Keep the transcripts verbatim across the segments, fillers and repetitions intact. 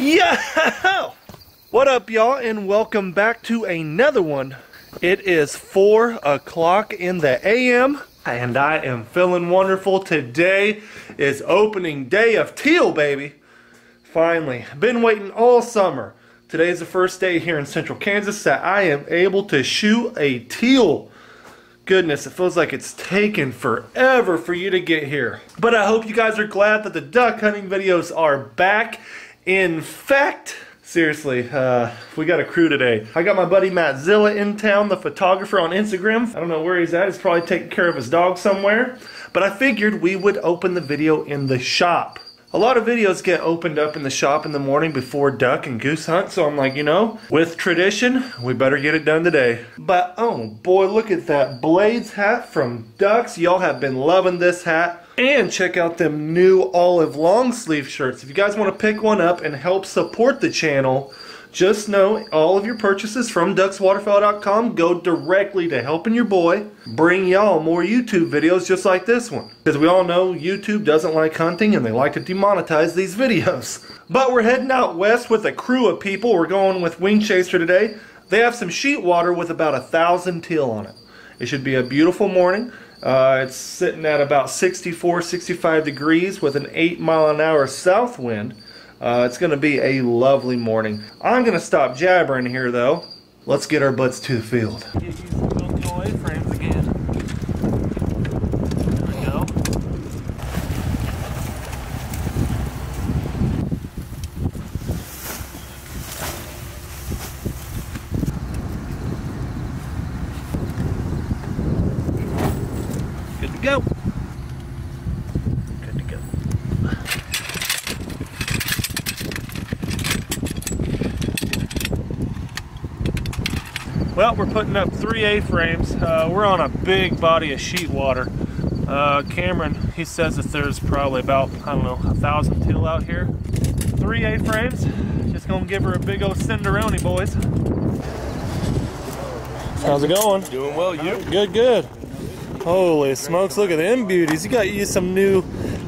Yo! What up, y'all, and welcome back to another one. It is four o'clock in the a m and I am feeling wonderful. Today is opening day of teal, baby. Finally, been waiting all summer. Today is the first day here in central Kansas that I am able to shoot a teal. Goodness, it feels like it's taken forever for you to get here. But I hope you guys are glad that the duck hunting videos are back. In fact, seriously, uh, we got a crew today. I got my buddy Matt Zilla in town, the photographer on Instagram. I don't know where he's at. He's probably taking care of his dog somewhere. But I figured we would open the video in the shop. A lot of videos get opened up in the shop in the morning before duck and goose hunt, so I'm like, you know, with tradition, we better get it done today. But, oh boy, look at that Blades hat from Ducks. Y'all have been loving this hat. And check out them new olive long sleeve shirts. If you guys want to pick one up and help support the channel, just know all of your purchases from ducks waterfowl dot com go directly to helping your boy bring y'all more YouTube videos just like this one. Because we all know YouTube doesn't like hunting and they like to demonetize these videos. But we're heading out west with a crew of people. We're going with Wing Chaser today. They have some sheet water with about a thousand teal on it. It should be a beautiful morning. Uh, it's sitting at about sixty-four, sixty-five degrees with an eight mile an hour south wind. Uh, it's going to be a lovely morning. I'm going to stop jabbering here, though. Let's get our butts to the field. Get you some little toy frames again. There we go. Good to go. Good to go. Well, we're putting up three A-frames. Uh, we're on a big body of sheet water. Uh, Cameron, he says that there's probably about, I don't know, a thousand teal out here. Three A-frames. Just gonna give her a big old Cinderoni, boys. How's it going? Doing well, you? Good, good. Holy smokes, look at them beauties. You got you some new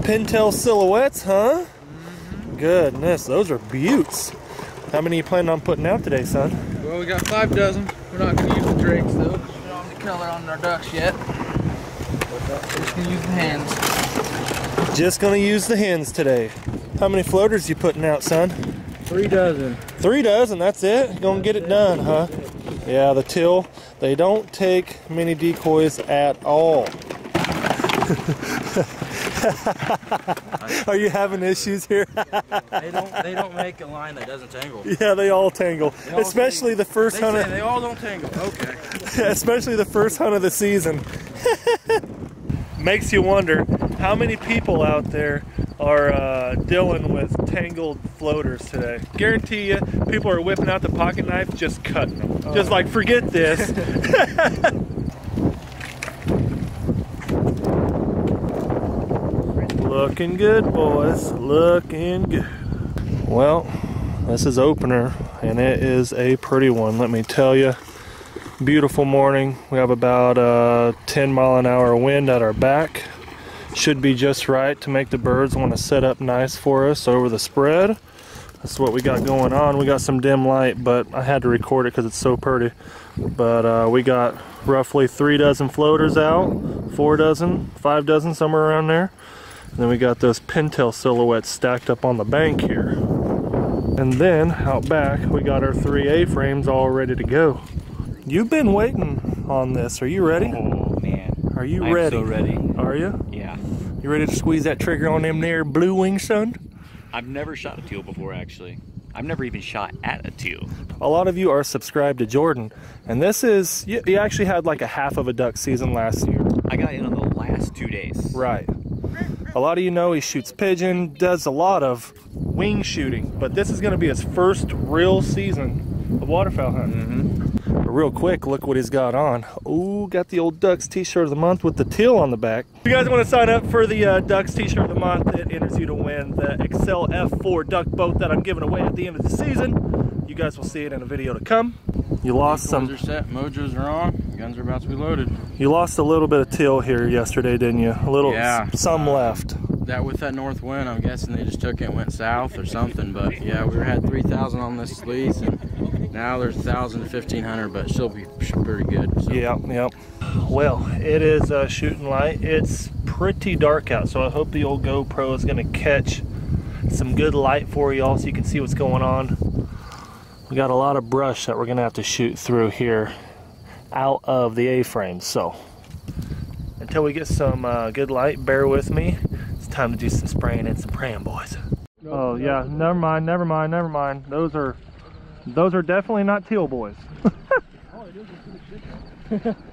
pintail silhouettes, huh? Goodness, those are beauts. How many are you planning on putting out today, son? Well, we got five dozen. We're not going to use the drakes though. We don't have the color on our ducks yet. We're just going to use the hens. Just going to use the hens today. How many floaters you putting out, son? Three dozen. Three dozen, that's it? Going to get it done, huh? Yeah, the teal, they don't take many decoys at all. Are you having issues here? they don't they don't make a line that doesn't tangle. Yeah, they all tangle. They all especially tangle. the first they hunter. They all don't tangle. Okay. Especially the first hunt of the season. Makes you wonder how many people out there are uh, dealing with tangled floaters today. Guarantee you, people are whipping out the pocket knife, just cutting them. Oh. Just like, forget this. Looking good, boys. Looking good. Well, this is opener, and it is a pretty one, let me tell you. Beautiful morning. We have about a ten mile an hour wind at our back. Should be just right to make the birds want to set up nice for us over the spread. That's what we got going on. We got some dim light, but I had to record it because it's so pretty. But uh, we got roughly three dozen floaters out, four dozen, five dozen, somewhere around there. And then we got those pintail silhouettes stacked up on the bank here. And then out back, we got our three A-frames all ready to go. You've been waiting on this. Are you ready? Oh, man. Are you I'm ready? I'm so ready. Are you? Yeah. You ready to squeeze that trigger on them there blue wing, son? I've never shot a teal before, actually. I've never even shot at a teal. A lot of you are subscribed to Jordan. And this is, you, you actually had like a half of a duck season last year. I got in on the last two days. Right. A lot of you know he shoots pigeon, does a lot of wing shooting, but this is going to be his first real season of waterfowl hunting. Mm-hmm. But real quick, look what he's got on. Ooh, got the old Ducks t-shirt of the month with the teal on the back. If you guys want to sign up for the uh, Ducks t-shirt of the month, it enters you to win the Excel F four duck boat that I'm giving away at the end of the season. You guys will see it in a video to come. You lost some. Guns are set, mojos are on, guns are about to be loaded. You lost a little bit of teal here yesterday, didn't you? A little, yeah. Some left. that with that north wind, I'm guessing they just took it and went south or something. But yeah, we had three thousand on this lease, and now there's one thousand to fifteen hundred, but she'll be pretty good. So. Yep, yep. Well, it is uh, shooting light. It's pretty dark out, so I hope the old GoPro is going to catch some good light for y'all so you can see what's going on. We got a lot of brush that we're going to have to shoot through here out of the A-frame, so until we get some uh, good light, bear with me. It's time to do some spraying and some praying, boys. Oh yeah, never mind, never mind, never mind. Those are those are definitely not teal, boys.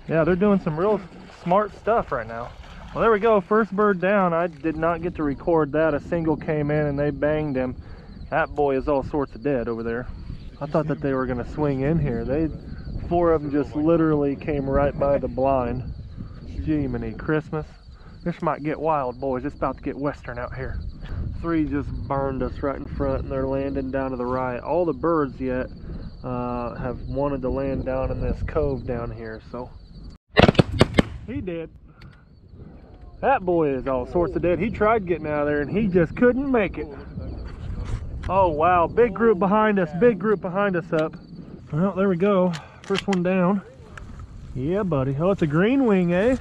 Yeah, they're doing some real smart stuff right now. Well, there we go, first bird down. I did not get to record that. A single came in and they banged him. That boy is all sorts of dead over there. I thought that they were gonna swing in here. They, four of them just literally came right by the blind. Jiminy Christmas. This might get wild, boys. It's about to get western out here. Three just burned us right in front and they're landing down to the right. All the birds yet uh, have wanted to land down in this cove down here, so. He did. That boy is all sorts of dead. He tried getting out of there and he just couldn't make it. Oh wow, big group behind us, big group behind us up. Well, there we go, first one down. Yeah, buddy. Oh, it's a green wing, eh?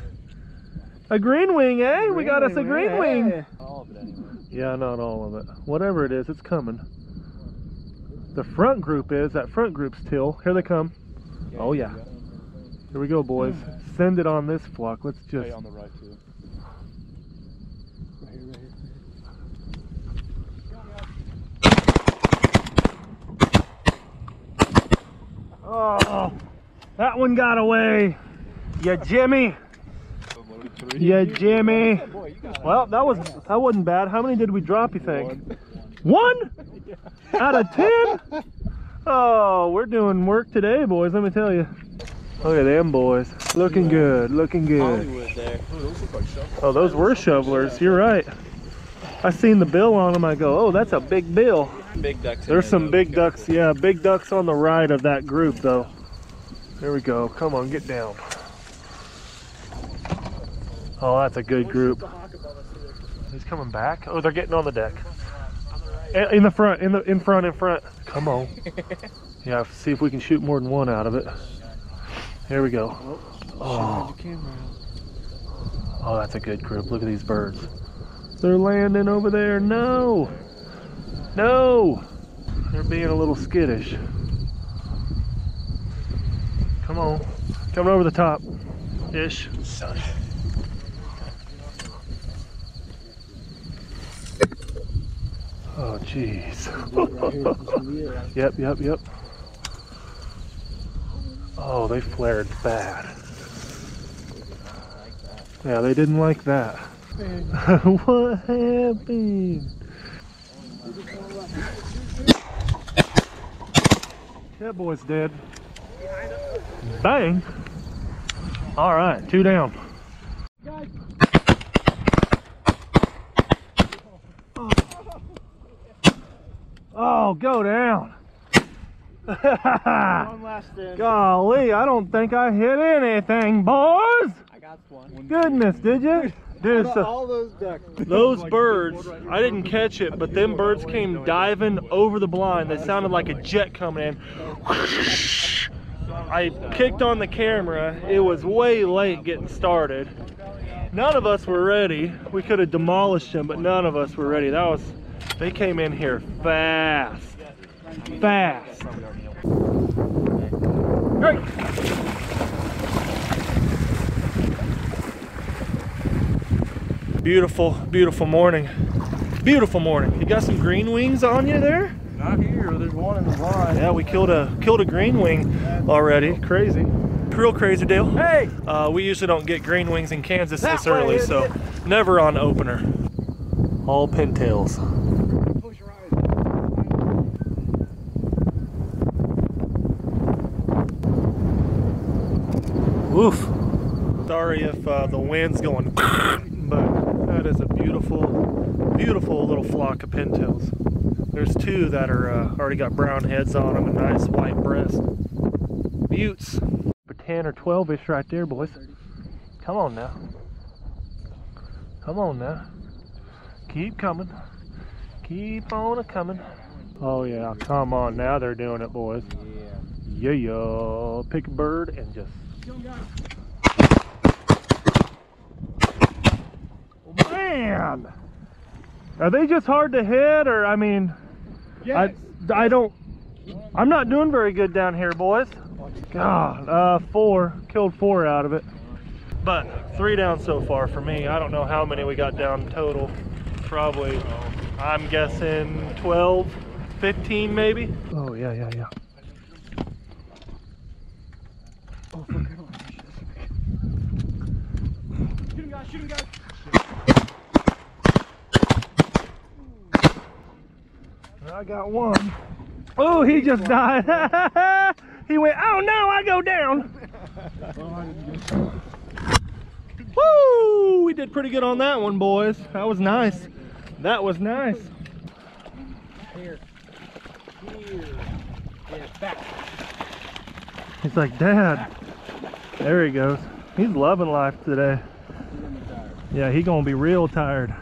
A green wing, eh? Green we got wing, us a green yeah. wing. All of it anyway. Yeah, not all of it. Whatever it is, it's coming. The front group is, that front group's teal. Here they come. Oh yeah. Here we go, boys. Send it on this flock. Let's just... Hey, on the right too. Oh, that one got away. Yeah, Jimmy. Yeah, Jimmy. Well, that was that wasn't bad. How many did we drop, you think? One? Out of ten? Oh, we're doing work today, boys, let me tell you. Look at them boys. Looking good, looking good. Oh, those were shovelers, you're right. I seen the bill on them, I go, oh, that's a big bill. Big ducks. There's some though. big ducks, yeah, big ducks on the right of that group though. There we go, come on, get down. Oh, that's a good group. He's coming back. Oh, they're getting on the deck. In the front, in the in front, in front. Come on. Yeah, see if we can shoot more than one out of it. Here we go. Oh, oh that's a good group. Look at these birds. They're landing over there. No. No! They're being a little skittish. Come on. Coming over the top. Ish. Son. Oh, jeez. Yep, yep, yep. Oh, they flared bad. Yeah, they didn't like that. What happened? That boy's dead. Bang! All right, two down. Oh, oh go down! Golly, I don't think I hit anything, boys. I got one. Goodness, did you? Dude, so all those ducks. Those birds, I didn't catch it, but them birds came diving over the blind. They sounded like a jet coming in. I kicked on the camera. It was way late getting started. None of us were ready. We could have demolished them, but none of us were ready. That was, they came in here fast. Fast. Great. Beautiful, beautiful morning. Beautiful morning. You got some green wings on you there? Not here. There's one in the blind. Yeah, we killed a killed a green wing already. Crazy. Real crazy deal. Hey! Uh, we usually don't get green wings in Kansas this early, so never on opener. All pintails. Oof. Sorry if uh, the wind's going, but that is a beautiful, beautiful little flock of pintails. There's two that are uh, already got brown heads on them and nice white breast. Buttes. ten or twelve-ish right there, boys. Come on now. Come on now. Keep coming. Keep on a coming. Oh yeah, come on, now they're doing it, boys. Yeah, yeah. Pick a bird and just. Man, are they just hard to hit, or I mean, yes. I I don't. I'm not doing very good down here, boys. God, uh, four killed four out of it, but three down so far for me. I don't know how many we got down total. Probably, I'm guessing twelve, fifteen maybe. Oh yeah, yeah, yeah. Oh, fuck, I don't want to shoot. Shoot him, guys! Shoot him, guys! I got one. Oh, he just died. He went, oh no, I go down. Woo! We did pretty good on that one, boys. That was nice. That was nice. Here. Here. Yeah, back. He's like, Dad. There he goes. He's loving life today. Yeah, he gonna be real tired.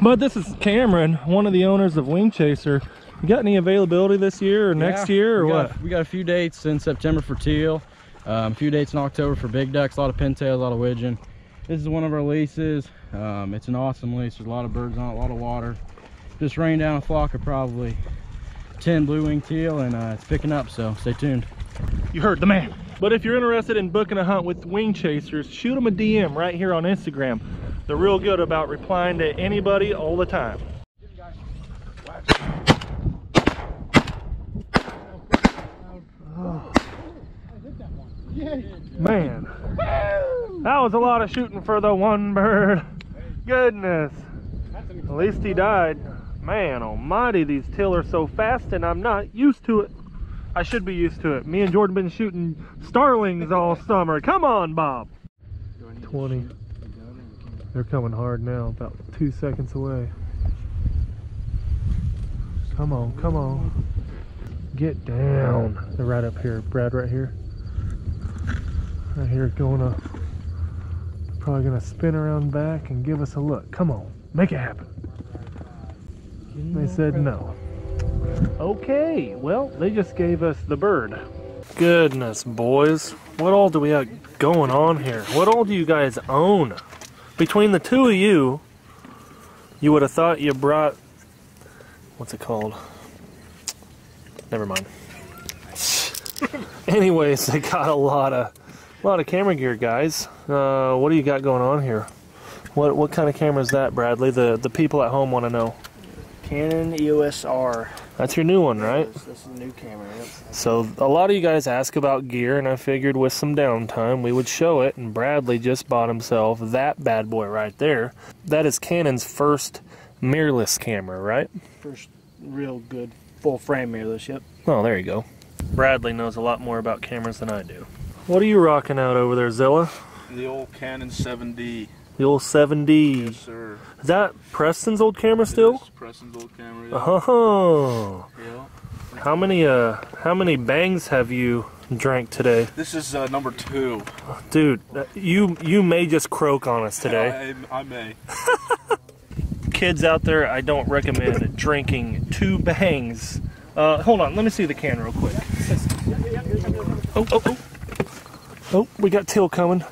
But this is Cameron, one of the owners of Wing Chaser. You got any availability this year or next yeah, year or we what? A, we got a few dates in September for teal, um, a few dates in October for big ducks, a lot of pintails, a lot of widgeon. This is one of our leases. Um, it's an awesome lease. There's a lot of birds on it, a lot of water. Just rained down a flock of probably ten blue wing teal, and uh, it's picking up, so stay tuned. You heard the man. But if you're interested in booking a hunt with Wing Chasers, shoot them a D M right here on Instagram. They're real good about replying to anybody all the time. Man, that was a lot of shooting for the one bird. Goodness. At least he died. Man almighty, these teal are so fast and I'm not used to it. I should be used to it. Me and Jordan been shooting starlings all summer. Come on, Bob. twenty. They're coming hard now, about two seconds away. Come on, come on. Get down. They're right up here, Brad, right here. Right here, going up. Probably gonna spin around back and give us a look. Come on, make it happen. They said no. Okay, well, they just gave us the bird. Goodness, boys. What all do we have going on here? What all do you guys own? Between the two of you, you would have thought you brought, what's it called? Never mind. Anyways, I got a lot of A lot of camera gear, guys. Uh, what do you got going on here? What what kind of camera is that, Bradley? The the people at home want to know. Canon E O S R. That's your new one, right? This is a new camera. Yep. So a lot of you guys ask about gear, and I figured with some downtime we would show it. And Bradley just bought himself that bad boy right there. That is Canon's first mirrorless camera, right? First real good full frame mirrorless. Yep. Oh, there you go. Bradley knows a lot more about cameras than I do. What are you rocking out over there, Zilla? The old Canon seven D. The old seven D. Yes, sir. Is that Preston's old camera still? It's Preston's old camera. Yeah. Oh. Yeah. How many uh, how many bangs have you drank today? This is uh, number two. Dude, you you may just croak on us today. I, I may. Kids out there, I don't recommend drinking two bangs. Uh, hold on, let me see the can real quick. Oh, oh, oh. Oh, we got teal coming.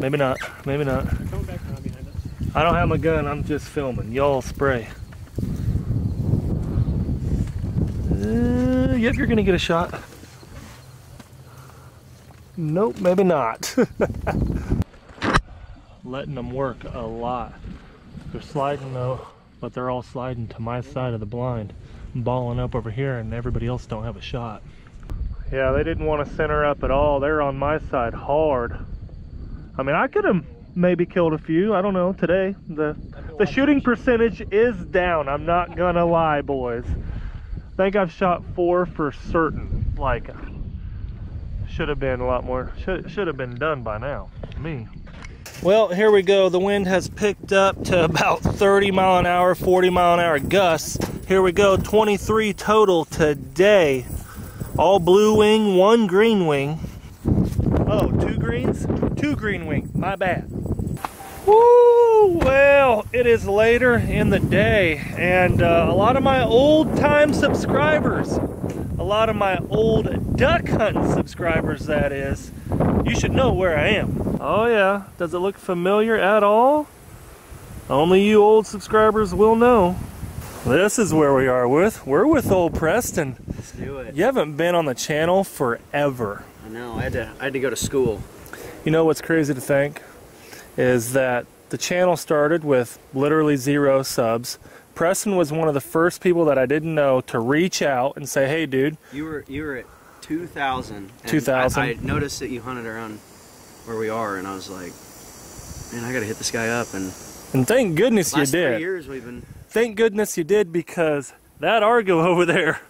Maybe not, maybe not. I don't have my gun, I'm just filming. Y'all spray. Uh, yep, you're gonna get a shot. Nope, maybe not. Letting them work a lot. They're sliding though, but they're all sliding to my side of the blind. Balling up over here and everybody else don't have a shot. Yeah, they didn't want to center up at all. They're on my side hard. I mean, I could have maybe killed a few. I don't know. Today the the shooting percentage is down. I'm not gonna lie, boys. I think I've shot four for certain. Like, should have been a lot more. Should, should have been done by now. Me. Well, here we go. The wind has picked up to about thirty mile an hour, forty mile an hour gusts. Here we go, twenty-three total today. All blue wing, one green wing. Oh, two greens? Two green wings, my bad. Woo, well, it is later in the day, and uh, a lot of my old time subscribers, a lot of my old duck hunting subscribers, that is, you should know where I am. Oh yeah, does it look familiar at all? Only you old subscribers will know. This is where we are with. We're with old Preston. Let's do it. You haven't been on the channel forever. I know, I had to, I had to go to school. You know what's crazy to think? Is that the channel started with literally zero subs. Preston was one of the first people that I didn't know to reach out and say, hey dude. You were you were at two thousand. two thousand. I, I noticed that you hunted around where we are, and I was like, man, I gotta hit this guy up. And and thank goodness you did. Last three years we've been... Thank goodness you did, because that Argo over there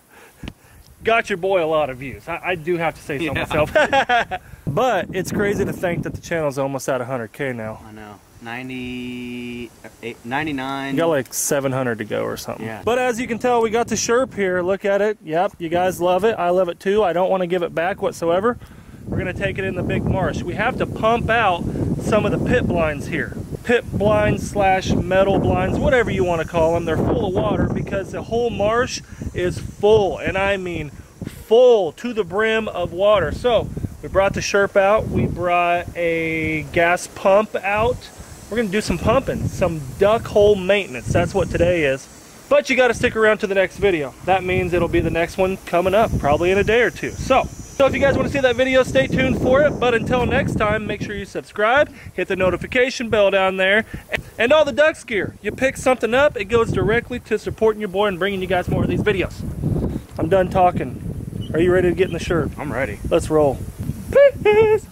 got your boy a lot of views. I, I do have to say so yeah. myself. But it's crazy to think that the channel's almost at one hundred K now. I know. ninety-eight, ninety-nine. You got like seven hundred to go or something. Yeah. But as you can tell, we got the Sherp here. Look at it. Yep, you guys love it. I love it too. I don't want to give it back whatsoever. We're going to take it in the big marsh. We have to pump out some of the pit blinds here. Pit blinds slash metal blinds, whatever you want to call them. They're full of water because the whole marsh is full. And I mean full to the brim of water. So we brought the Sherp out. We brought a gas pump out. We're going to do some pumping, some duck hole maintenance. That's what today is. But you got to stick around to the next video. That means it'll be the next one coming up, probably in a day or two. So, so if you guys want to see that video, stay tuned for it. But until next time, make sure you subscribe, hit the notification bell down there, and all the ducks gear. You pick something up, it goes directly to supporting your boy and bringing you guys more of these videos. I'm done talking. Are you ready to get in the Sherp? I'm ready. Let's roll. Peace.